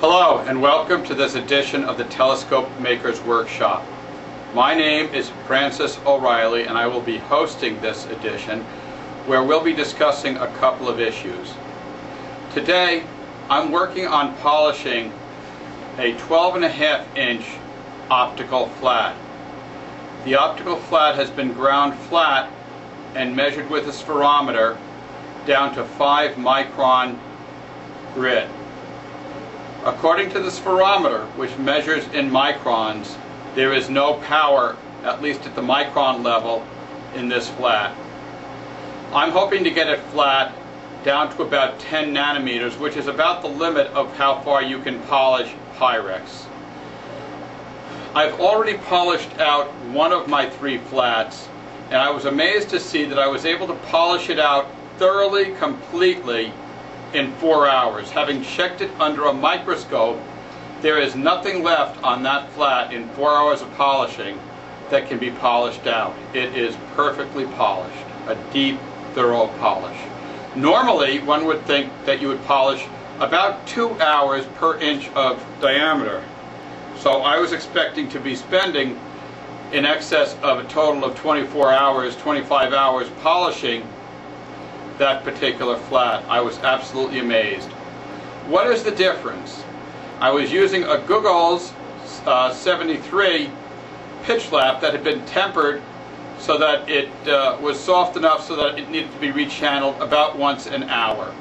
Hello and welcome to this edition of the Telescope Makers Workshop. My name is Francis O'Reilly and I will be hosting this edition where we'll be discussing a couple of issues. Today I'm working on polishing a 12.5-inch optical flat. The optical flat has been ground flat and measured with a spherometer down to 5 micron grit. According to the spherometer, which measures in microns, there is no power, at least at the micron level, in this flat. I'm hoping to get it flat down to about 10 nanometers, which is about the limit of how far you can polish Pyrex. I've already polished out one of my 3 flats, and I was amazed to see that I was able to polish it out thoroughly, completely, in 4 hours. Having checked it under a microscope, there is nothing left on that flat in 4 hours of polishing that can be polished out. It is perfectly polished, a deep, thorough polish. Normally, one would think that you would polish about 2 hours per inch of diameter. So I was expecting to be spending in excess of a total of 24 hours, 25 hours polishing that particular flat. I was absolutely amazed. What is the difference? I was using a Googol's 73 pitch lap that had been tempered so that it was soft enough so that it needed to be rechanneled about once an hour.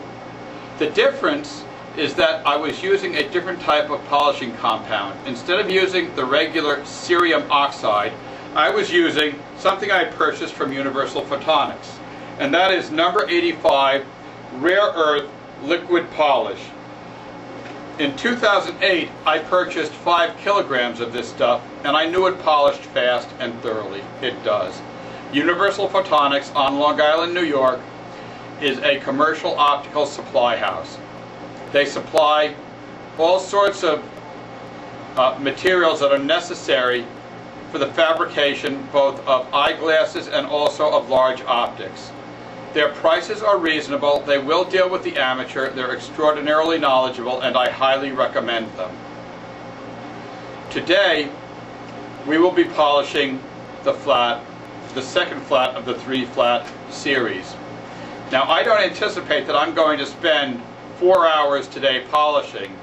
The difference is that I was using a different type of polishing compound. Instead of using the regular cerium oxide, I was using something I purchased from Universal Photonics, and that is number 85 rare earth liquid polish. In 2008 I purchased 5 kilograms of this stuff, and I knew it polished fast and thoroughly. It does. Universal Photonics on Long Island, New York is a commercial optical supply house. They supply all sorts of materials that are necessary for the fabrication both of eyeglasses and also of large optics. Their prices are reasonable, they will deal with the amateur, they're extraordinarily knowledgeable, and I highly recommend them. Today we will be polishing the flat, the second flat of the 3 flat series. Now I don't anticipate that I'm going to spend 4 hours today polishing.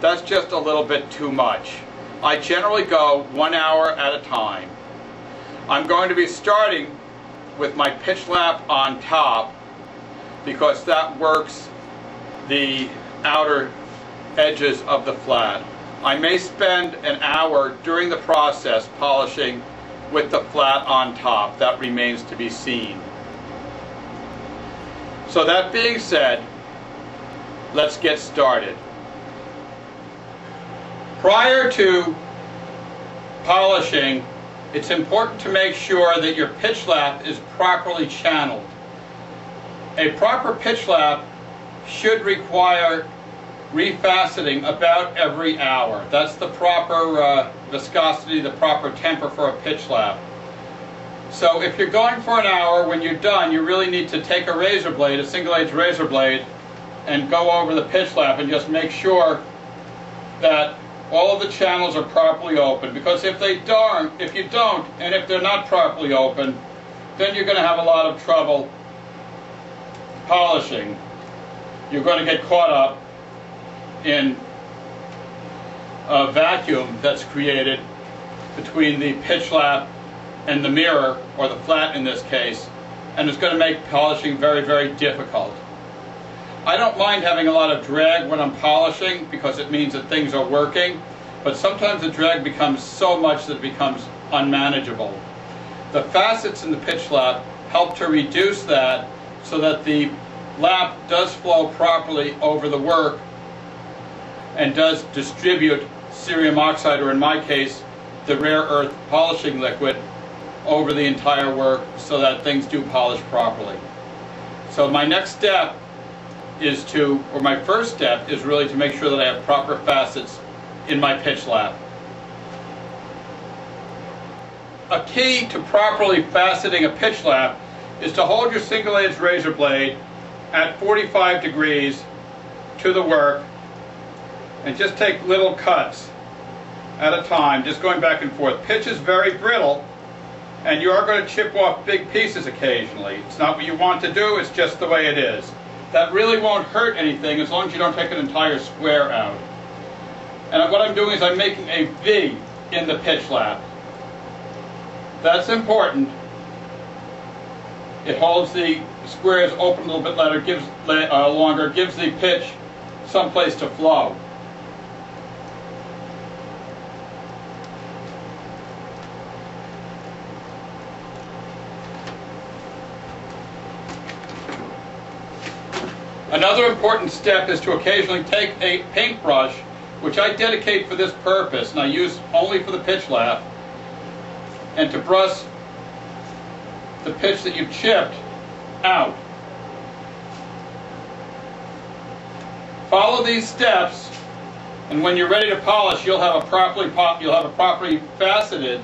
That's just a little bit too much. I generally go 1 hour at a time. I'm going to be starting with my pitch lap on top because that works the outer edges of the flat. I may spend an hour during the process polishing with the flat on top. That remains to be seen. So that being said, let's get started. Prior to polishing, it's important to make sure that your pitch lap is properly channeled. A proper pitch lap should require refaceting about every hour. That's the proper viscosity, the proper temper for a pitch lap. So if you're going for an hour, when you're done, you really need to take a razor blade, a single-edged razor blade, and go over the pitch lap and just make sure that all of the channels are properly open, because if you don't, and if they're not properly open, then you're going to have a lot of trouble polishing. You're going to get caught up in a vacuum that's created between the pitch lap and the mirror, or the flat in this case, and it's going to make polishing very, very difficult. I don't mind having a lot of drag when I'm polishing because it means that things are working, but sometimes the drag becomes so much that it becomes unmanageable. The facets in the pitch lap help to reduce that so that the lap does flow properly over the work and does distribute cerium oxide, or in my case, the rare earth polishing liquid, over the entire work so that things do polish properly. So my next step is to, or my first step is really to make sure that I have proper facets in my pitch lap. A key to properly faceting a pitch lap is to hold your single-edged razor blade at 45 degrees to the work and just take little cuts at a time, just going back and forth. Pitch is very brittle, and you are going to chip off big pieces occasionally. It's not what you want to do, it's just the way it is. That really won't hurt anything as long as you don't take an entire square out. And what I'm doing is I'm making a V in the pitch lap. That's important. It holds the squares open a little bit longer, gives the pitch someplace to flow. Another important step is to occasionally take a paintbrush, which I dedicate for this purpose, and I use only for the pitch lap, and to brush the pitch that you chipped out. Follow these steps, and when you're ready to polish, you'll have a properly faceted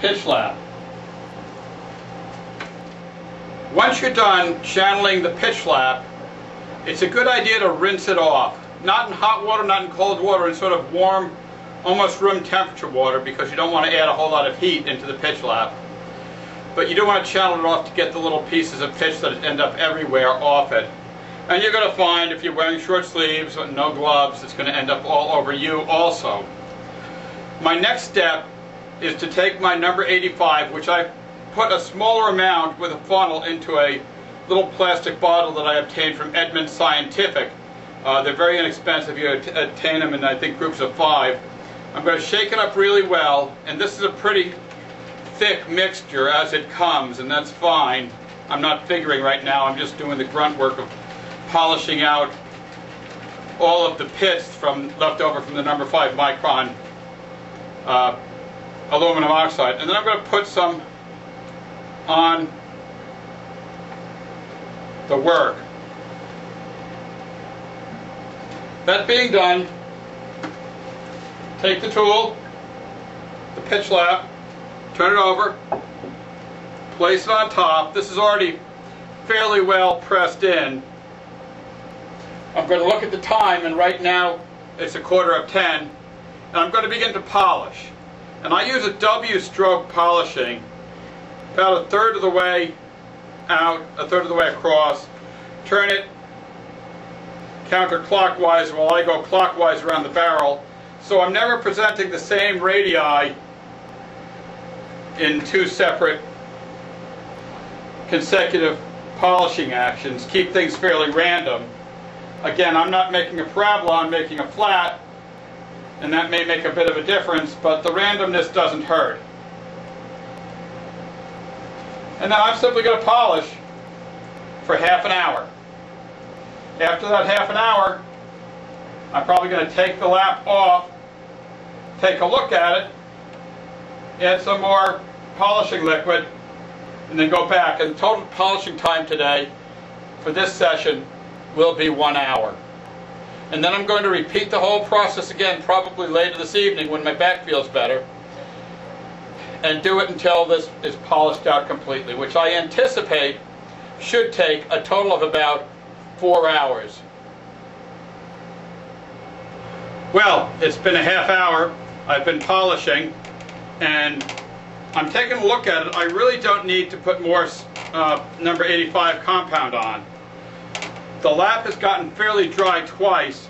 pitch lap. Once you're done channeling the pitch lap, it's a good idea to rinse it off. Not in hot water, not in cold water, in sort of warm, almost room temperature water, because you don't want to add a whole lot of heat into the pitch lap. But you do want to channel it off to get the little pieces of pitch that end up everywhere off it. And you're going to find, if you're wearing short sleeves and no gloves, it's going to end up all over you also. My next step is to take my number 85, which I put a smaller amount with a funnel into a little plastic bottle that I obtained from Edmund Scientific. They're very inexpensive. You obtain them in, I think, groups of 5. I'm going to shake it up really well, and this is a pretty thick mixture as it comes, and that's fine. I'm not figuring right now. I'm just doing the grunt work of polishing out all of the pits from left over from the number 5 micron aluminum oxide. And then I'm going to put some on the work. That being done, take the tool, the pitch lap, turn it over, place it on top. This is already fairly well pressed in. I'm going to look at the time, and right now it's 10:15, and I'm going to begin to polish. And I use a W-stroke polishing, about 1/3 of the way out, 1/3 of the way across. Turn it counterclockwise while I go clockwise around the barrel. So I'm never presenting the same radii in 2 separate consecutive polishing actions. Keep things fairly random. Again, I'm not making a parabola, I'm making a flat, and that may make a bit of a difference, but the randomness doesn't hurt. And now I'm simply going to polish for half an hour. After that half an hour, I'm probably going to take the lap off, take a look at it, add some more polishing liquid, and then go back. And total polishing time today for this session will be 1 hour. And then I'm going to repeat the whole process again, probably later this evening when my back feels better, and do it until this is polished out completely, which I anticipate should take a total of about 4 hours. Well, it's been a half hour. I've been polishing, and I'm taking a look at it. I really don't need to put more number 85 compound on. The lap has gotten fairly dry twice,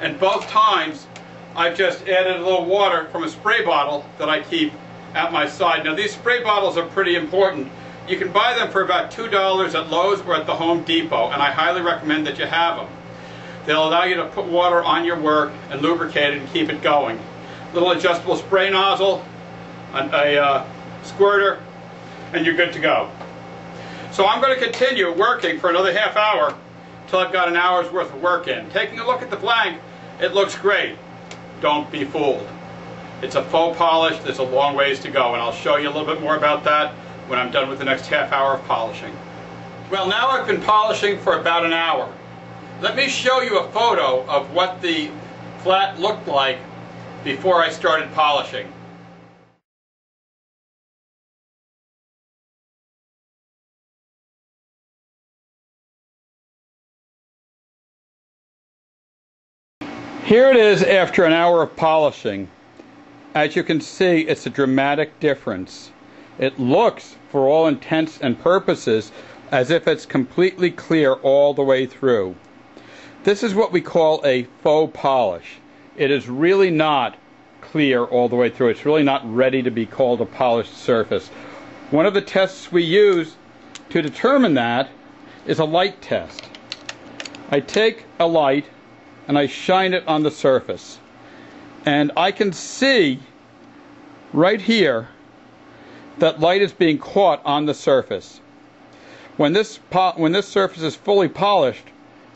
and both times I've just added a little water from a spray bottle that I keep at my side. Now, these spray bottles are pretty important. You can buy them for about $2 at Lowe's or at the Home Depot, and I highly recommend that you have them. They'll allow you to put water on your work and lubricate it and keep it going. Little adjustable spray nozzle, a squirter, and you're good to go. So I'm going to continue working for another half hour until I've got an hour's worth of work in. Taking a look at the blank, it looks great. Don't be fooled. It's a faux polish. There's a long ways to go, and I'll show you a little bit more about that when I'm done with the next half hour of polishing. Well, now I've been polishing for about an hour. Let me show you a photo of what the flat looked like before I started polishing. Here it is after an hour of polishing. As you can see, it's a dramatic difference. It looks, for all intents and purposes, as if it's completely clear all the way through. This is what we call a faux polish. It is really not clear all the way through. It's really not ready to be called a polished surface. One of the tests we use to determine that is a light test. I take a light and I shine it on the surface, and I can see right here that light is being caught on the surface. When this surface is fully polished,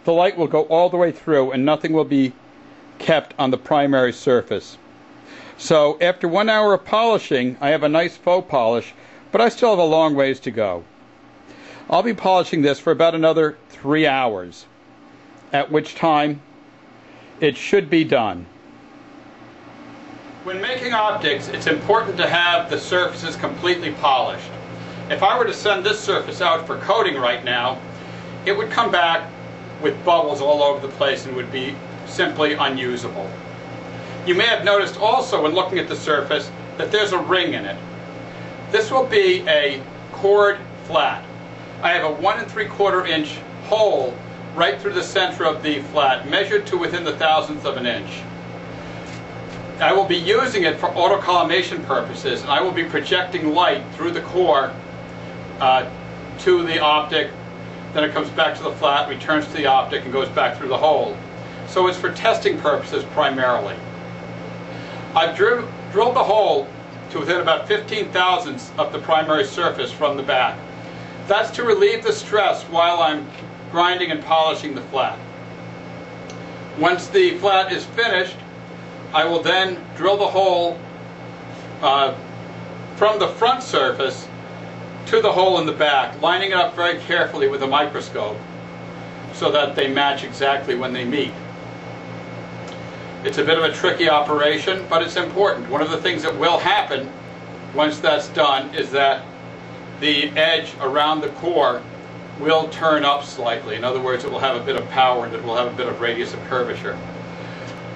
the light will go all the way through and nothing will be kept on the primary surface. So after 1 hour of polishing, I have a nice faux polish, but I still have a long ways to go. I'll be polishing this for about another 3 hours, at which time it should be done. When making optics, it's important to have the surfaces completely polished. If I were to send this surface out for coating right now, it would come back with bubbles all over the place and would be simply unusable. You may have noticed also when looking at the surface that there's a ring in it. This will be a chord flat. I have a 1 3/4 inch hole right through the center of the flat, measured to within the 1,000th of an inch. I will be using it for autocollimation purposes, and I will be projecting light through the core to the optic, then it comes back to the flat, returns to the optic, and goes back through the hole. So it's for testing purposes primarily. I've drilled the hole to within about 15 thousandths of the primary surface from the back. That's to relieve the stress while I'm grinding and polishing the flat. Once the flat is finished, I will then drill the hole from the front surface to the hole in the back, lining it up very carefully with a microscope so that they match exactly when they meet. It's a bit of a tricky operation, but it's important. One of the things that will happen once that's done is that the edge around the core will turn up slightly. In other words, it will have a bit of power and it will have a bit of radius of curvature.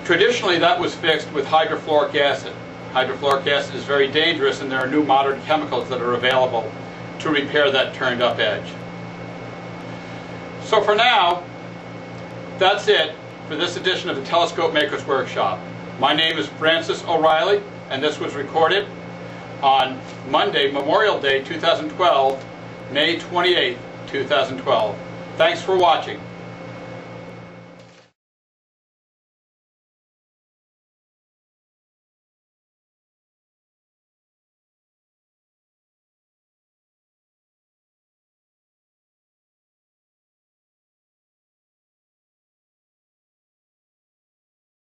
Traditionally, that was fixed with hydrofluoric acid. Hydrofluoric acid is very dangerous, and there are new modern chemicals that are available to repair that turned up edge. So for now, that's it for this edition of the Telescope Makers Workshop. My name is Francis O'Reilly, and this was recorded on Monday, Memorial Day 2012, May 28, 2012. Thanks for watching.